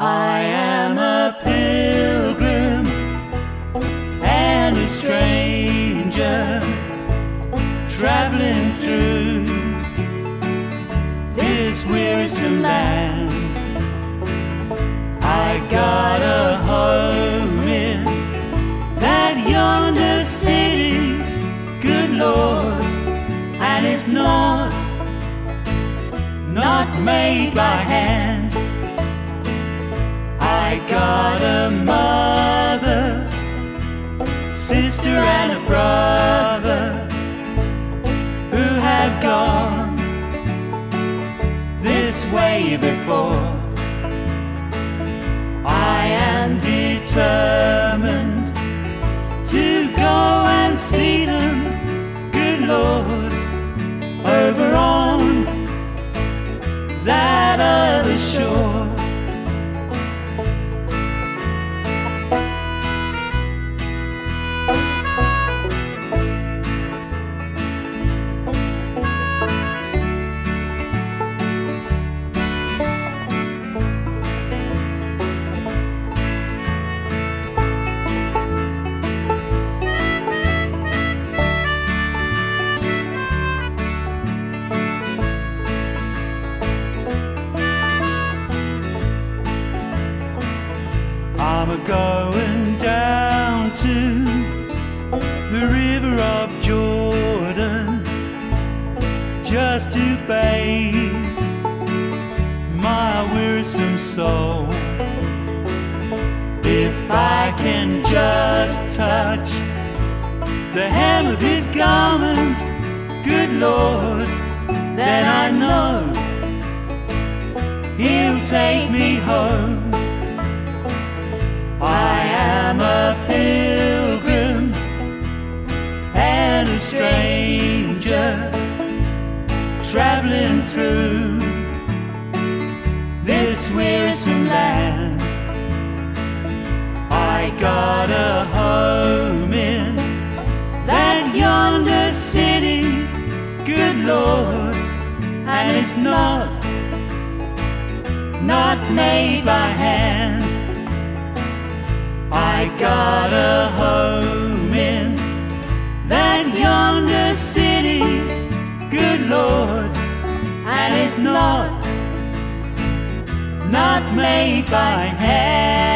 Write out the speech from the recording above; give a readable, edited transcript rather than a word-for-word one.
I am a pilgrim and a stranger traveling through this wearisome land. I got a home in that yonder city, good Lord, and it's not made by hand. I got a mother, sister and a brother who have gone this way before. I am determined to go and see them, good Lord, over on that other shore. I'm a-going down to the river of Jordan just to bathe my wearisome soul. If I can just touch the hem of his garment, good Lord, then I know he'll take me home. I am a pilgrim and a stranger traveling through this wearisome land. I got a home in that yonder city, good Lord, and it's not made by hand. I got a home in that yonder city, good Lord, and it's not made by hand.